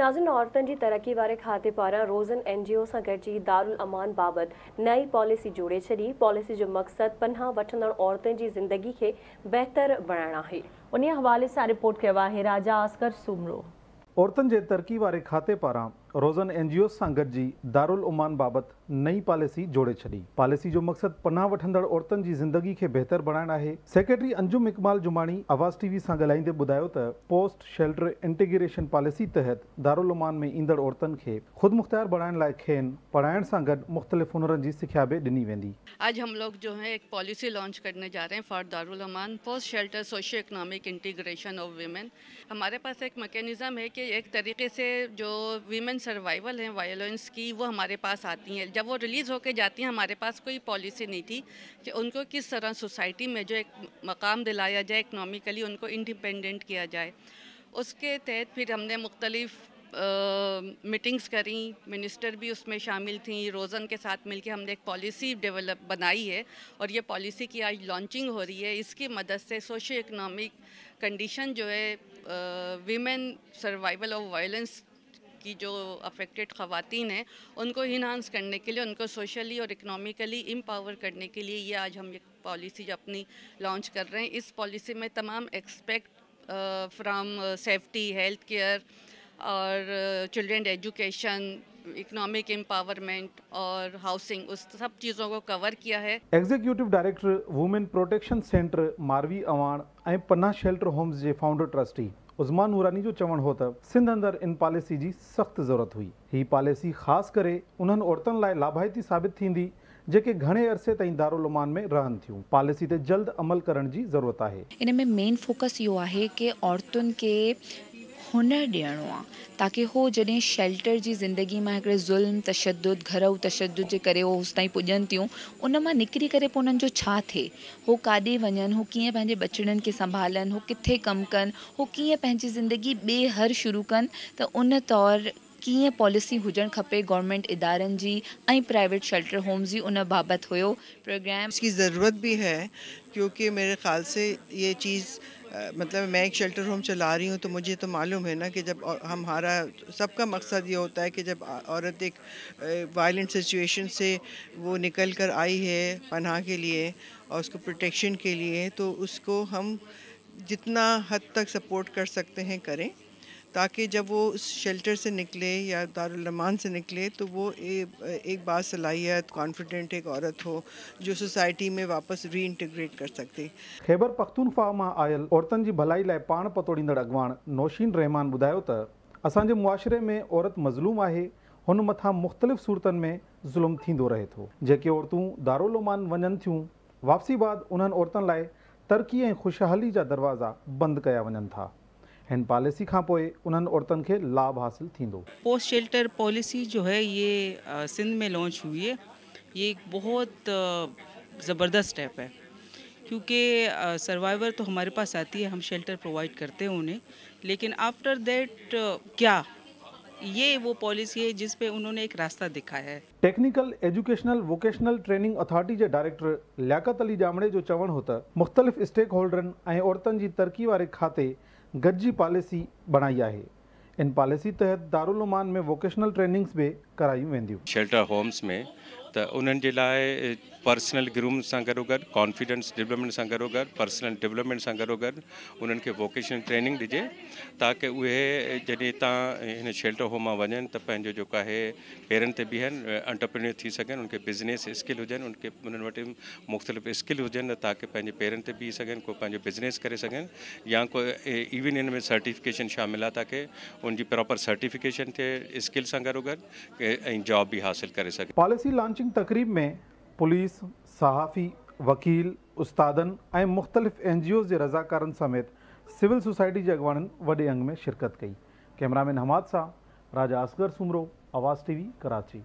नाज़रीन, औरतुनि जी तरक्की वारे खाते पारां रोज़न NGO सां गॾिजी दारुल अमान बाबति नई पॉलिसी जोड़े छॾी। पॉलिसी जो मक़सदु पनाह वठंदड़ औरतुनि जी ज़िंदगी खे बहितर बणाइण आहे। उन्हीअ हवाले सां रिपोर्ट कयो आहे राजा असगर सुमरो। औरतुनि जे तरक्की वारे खाते पारां रोज़न NGO सां गॾिजी दारुल अमान बाबति नई पॉलिसी जोड़े छॾी। पॉलिसी जो मक़सदु पनाह वठंदड़ औरतुनि जी ज़िंदगी खे बहितर बणाइण आहे। सेक्रेटरी अंजुम इक़बाल जुमानी आवाज़ TV सां ॻाल्हाईंदे ॿुधायो त पोस्ट शेल्टर इंटीग्रेशन पॉलिसी तहत दारुल अमान में ईंदड़ औरतुनि खे खुद मुख्तियार बणाइण लाइ खेनि पढ़ाइण सां गॾु मुख़्तलिफ़ हुनरनि जी सिख्या बि ॾिनी वेंदी। आज हम लोग जो है एक पॉलिसी लॉन्च करने जा रहे हैं for Darul Aman post shelter socio economic integration of women. हमारे पास एक मैकेनिज़म है कि एक तरीके से जो वीमेन सर्वाइवल है वायलेंस की, वो हमारे पास आती हैं। जब वो रिलीज़ होके जाती हैं हमारे पास कोई पॉलिसी नहीं थी कि उनको किस तरह सोसाइटी में जो एक मकाम दिलाया जाए, इकनॉमिकली उनको इंडिपेंडेंट किया जाए। उसके तहत फिर हमने मुख्तलिफ़ मीटिंग्स करी, मिनिस्टर भी उसमें शामिल थी। रोज़न के साथ मिलकर हमने एक पॉलिसी डेवलप बनाई है और ये पॉलिसी की आज लॉन्चिंग हो रही है। इसकी मदद से सोशियो इकनॉमिक कंडीशन जो है वीमेन सर्वाइवल ऑफ वायलेंस की जो अफेक्टेड ख़वातीन हैं उनको इन्हांस करने के लिए, उनको सोशली और इकनॉमिकली एम्पावर करने के लिए ये आज हम ये पॉलिसी जो अपनी लॉन्च कर रहे हैं। इस पॉलिसी में तमाम expect from safety, health care और चिल्ड्रेन एजुकेशन, इकोनॉमिक एम्पावरमेंट और हाउसिंग, उस सब चीज़ों को कवर किया है। Executive director women protection centre Marvi Awan और पन्ना शेल्टर होम्स के फाउंडर ट्रस्टी उस्मान नूरानी जो चवण हो त सिंध अंदर इन पॉलिसी की सख्त जरूरत हुई। ही पॉलिसी खास करे उन्हनि औरतुनि लाइ लाभायती साबित थींदी जेके घणे अरसे ताईं दारुल अमान में रहनि थियूं। पॉलिसी ते जल्द अमल करण की जरूरत है। इन में मेन फोकस यो है कि औरतुनि के हुनर दियणो आ ताकि हो जडे शेल्टर जी जिंदगी में एक जुल्म तशद्दुद घरऊ तशद्दुद जे करे उस ताई पुजन थियूं, उन मां निकरी करे उनन जो छा थे, हो काडे वञन, हो किए पंहिंजे बचड़न के संभालन, हो किथे कम कन, हो किए पंहिंजी जिंदगी बे हर शुरू कन, तो उन तौर किए पॉलिसी हुजन खपे गवर्नमेंट इदारन जी और प्राइवेट शेल्टर होम्स जी। उन बाबत हुयो प्रोग्राम। इसकी ज़रूरत भी है क्योंकि मेरे ख्याल से ये चीज़ मतलब मैं एक शेल्टर होम चला रही हूँ तो मुझे तो मालूम है ना कि जब हमारा सबका मकसद ये होता है कि जब औरत एक वायलेंट सिचुएशन से वो निकल कर आई है पनाह के लिए और उसको प्रोटेक्शन के लिए, तो उसको हम जितना हद तक सपोर्ट कर सकते हैं करें ताकि जब वो उस शेल्टर से निकले या दारुल अमान से निकले तो वो एक बासलाहियत कॉन्फिडेंट एक औरत हो जो सोसाइटी में वापस रीइंटीग्रेट कर सकती। खैबर पख्तूनख्वा मां आयल औरतन जी भलाई लाए पान पतोड़ींदड़ अगवान नौशीन रहमान बुधायो त असांजे मुआशरे में औरत मजलूम आहे, हुन मथां मुख्तलिफ़ सूरतन में जुल्म थींदो रहे थो। जेके औरतूं दारुल अमान वञनि थियूं, वापसी बाद उन्हनि औरतुनि लाइ तरक़ी ऐं ख़ुशहाली जा दरवाज़ा बंदि कया वञनि था। इन पॉलिसी का औरतन के लाभ हासिल थींदो। पोस्ट शेल्टर पॉलिसी जो है ये सिंध में लॉन्च हुई है। ये एक बहुत ज़बरदस्त स्टेप है क्योंकि सर्वाइवर तो हमारे पास आती है, हम शेल्टर प्रोवाइड करते हैं उन्हें, लेकिन आफ्टर दैट क्या ये वो पॉलिसी है जिस पे उन्होंने एक रास्ता दिखाया है। Technical educational vocational training authority के डायरेक्टर लियाकत अली जामणे जो चवण हो त मुख्तलिफ़ स्टेक होल्डरन ऐं औरतन जी तरक्की वारे खाते गड्जी पॉलिसी बनाई है। इन पॉलिसी तहत दारुल अमान में वोकेशनल ट्रेनिंग्स भी कराई वेंदियूं। शेल्टर होम्स में तो उन्हनि जे लाइ पर्सनल ग्रूम सां गॾो गॾु, कॉन्फिडेंस डेवलपमेंट सां गॾो गॾु, पर्सनल डेवलपमेंट सां गॾो गॾु उन्हनि खे वोकेशनल ट्रेनिंग ॾिजे ताकि उहे जॾहिं तव्हां हिन शेल्टर होम मां वञनि त पंहिंजो जेको आहे पेरनि ते बीहनि, एंटरप्रेन्योर थी सघनि, उनखे बिज़नेस स्किल हुजनि, उनखे उन्हनि वटि मुख़्तलिफ़ स्किल हुजनि ताकि पंहिंजे पेरनि ते बीह सघनि, को पंहिंजो बिज़नेस करे सघनि या को इवन हिन में सर्टिफिकेशन शामिल आहे ताकि उनजी प्रॉपर सर्टिफिकेशन थिए स्किल सां गॾो गॾु ऐं जॉब बि हासिल करे सघनि। पॉलिसी लॉन्चिंग तकरीब में पुलिस, सहाफ़ी, वकील, उस्तादन और मुख्तलिफ़ NGOज़ के रज़ाकारन समेत सिविल सोसाइटी के अगवान वडे अंग में शिरकत कई। Cameraman Hammad Shah, Raja Asghar Soomro, Awaz TV, Karachi.